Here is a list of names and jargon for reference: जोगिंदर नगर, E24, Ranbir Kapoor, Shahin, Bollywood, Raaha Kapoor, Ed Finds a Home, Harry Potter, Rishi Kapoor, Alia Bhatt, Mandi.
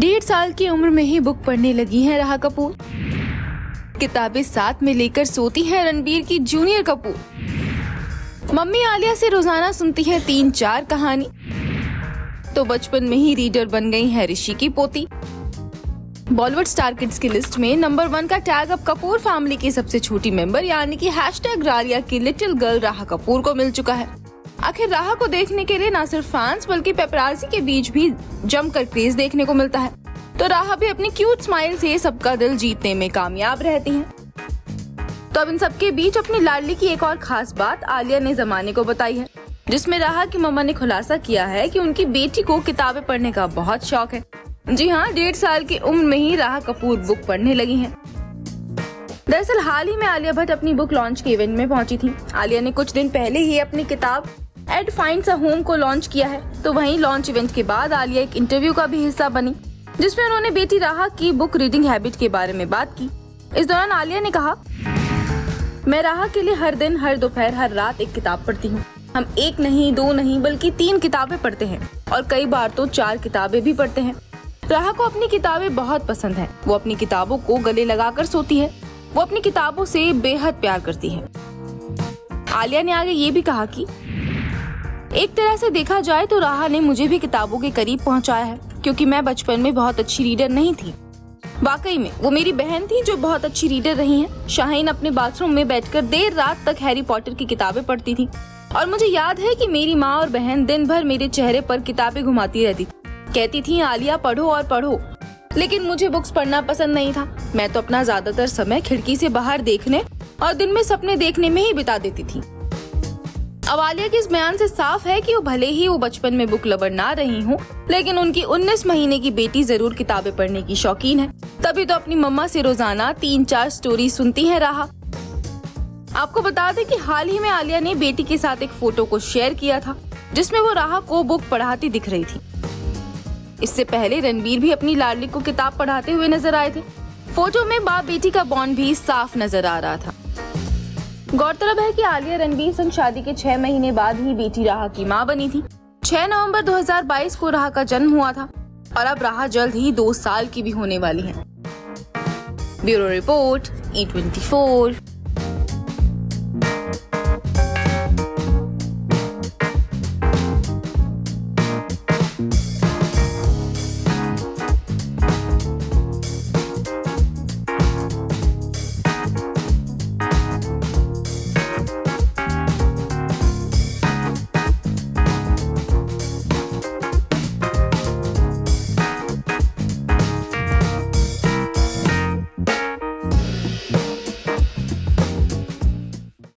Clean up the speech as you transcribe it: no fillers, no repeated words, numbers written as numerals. डेढ़ साल की उम्र में ही बुक पढ़ने लगी हैं राहा कपूर। किताबें साथ में लेकर सोती हैं रणबीर की जूनियर कपूर। मम्मी आलिया से रोजाना सुनती है 3-4 कहानी। तो बचपन में ही रीडर बन गई है ऋषि की पोती। बॉलीवुड स्टार किड्स की लिस्ट में नंबर 1 का टैग अब कपूर फैमिली की सबसे छोटी मेंबर यानी कि #रालिया की लिटिल गर्ल राहा कपूर को मिल चुका है। आखिर राहा को देखने के लिए न सिर्फ फैंस बल्कि पेपराजी के बीच भी जमकर क्रेज देखने को मिलता है। तो राहा भी अपनी क्यूट स्माइल से सबका दिल जीतने में कामयाब रहती हैं। तो अब इन सबके बीच अपनी लाडली की एक और खास बात आलिया ने जमाने को बताई है, जिसमें राहा की मम्मा ने खुलासा किया है कि उनकी बेटी को किताबें पढ़ने का बहुत शौक है। जी हाँ, 1.5 साल की उम्र में ही राहा कपूर बुक पढ़ने लगी हैं। दरअसल हाल ही में आलिया भट्ट अपनी बुक लॉन्च के इवेंट में पहुंची थी। आलिया ने कुछ दिन पहले ही अपनी किताब एड फाइंड्स अ होम को लॉन्च किया है। तो वहीं लॉन्च इवेंट के बाद आलिया एक इंटरव्यू का भी हिस्सा बनी, जिसमें उन्होंने बेटी राहा की बुक रीडिंग हैबिट के बारे में बात की। इस दौरान आलिया ने कहा, मैं राहा के लिए हर दिन, हर दोपहर, हर रात एक किताब पढ़ती हूँ। हम 1 नहीं 2 नहीं बल्कि 3 किताबें पढ़ते हैं और कई बार तो 4 किताबें भी पढ़ते हैं। राहा को अपनी किताबें बहुत पसंद हैं। वो अपनी किताबों को गले लगाकर सोती है। वो अपनी किताबों से बेहद प्यार करती है। आलिया ने आगे ये भी कहा कि एक तरह से देखा जाए तो राहा ने मुझे भी किताबों के करीब पहुंचाया है, क्योंकि मैं बचपन में बहुत अच्छी रीडर नहीं थी। वाकई में वो मेरी बहन थी जो बहुत अच्छी रीडर रही है। शाहीन अपने बाथरूम में बैठकर देर रात तक हैरी पॉटर की किताबें पढ़ती थी और मुझे याद है कि मेरी माँ और बहन दिन भर मेरे चेहरे पर किताबें घुमाती रहती, कहती थी आलिया पढ़ो और पढ़ो। लेकिन मुझे बुक्स पढ़ना पसंद नहीं था। मैं तो अपना ज्यादातर समय खिड़की से बाहर देखने और दिन में सपने देखने में ही बिता देती थी। अब आलिया के इस बयान से साफ है कि वो भले ही वो बचपन में बुक लवर ना रही हो, लेकिन उनकी 19 महीने की बेटी जरूर किताबें पढ़ने की शौकीन है। तभी तो अपनी मम्मा से रोजाना 3-4 स्टोरी सुनती है राहा। आपको बता दें कि हाल ही में आलिया ने बेटी के साथ एक फोटो को शेयर किया था, जिसमें वो राहा को बुक पढ़ाती दिख रही थी। इससे पहले रणबीर भी अपनी लाडली को किताब पढ़ाते हुए नजर आए थे। फोटो में बाप बेटी का बॉन्ड भी साफ नजर आ रहा था। गौरतलब है कि आलिया रणबीर संग शादी के 6 महीने बाद ही बेटी राहा की मां बनी थी। 6 नवंबर 2022 को राहा का जन्म हुआ था और अब राहा जल्द ही 2 साल की भी होने वाली है। Bureau report E24।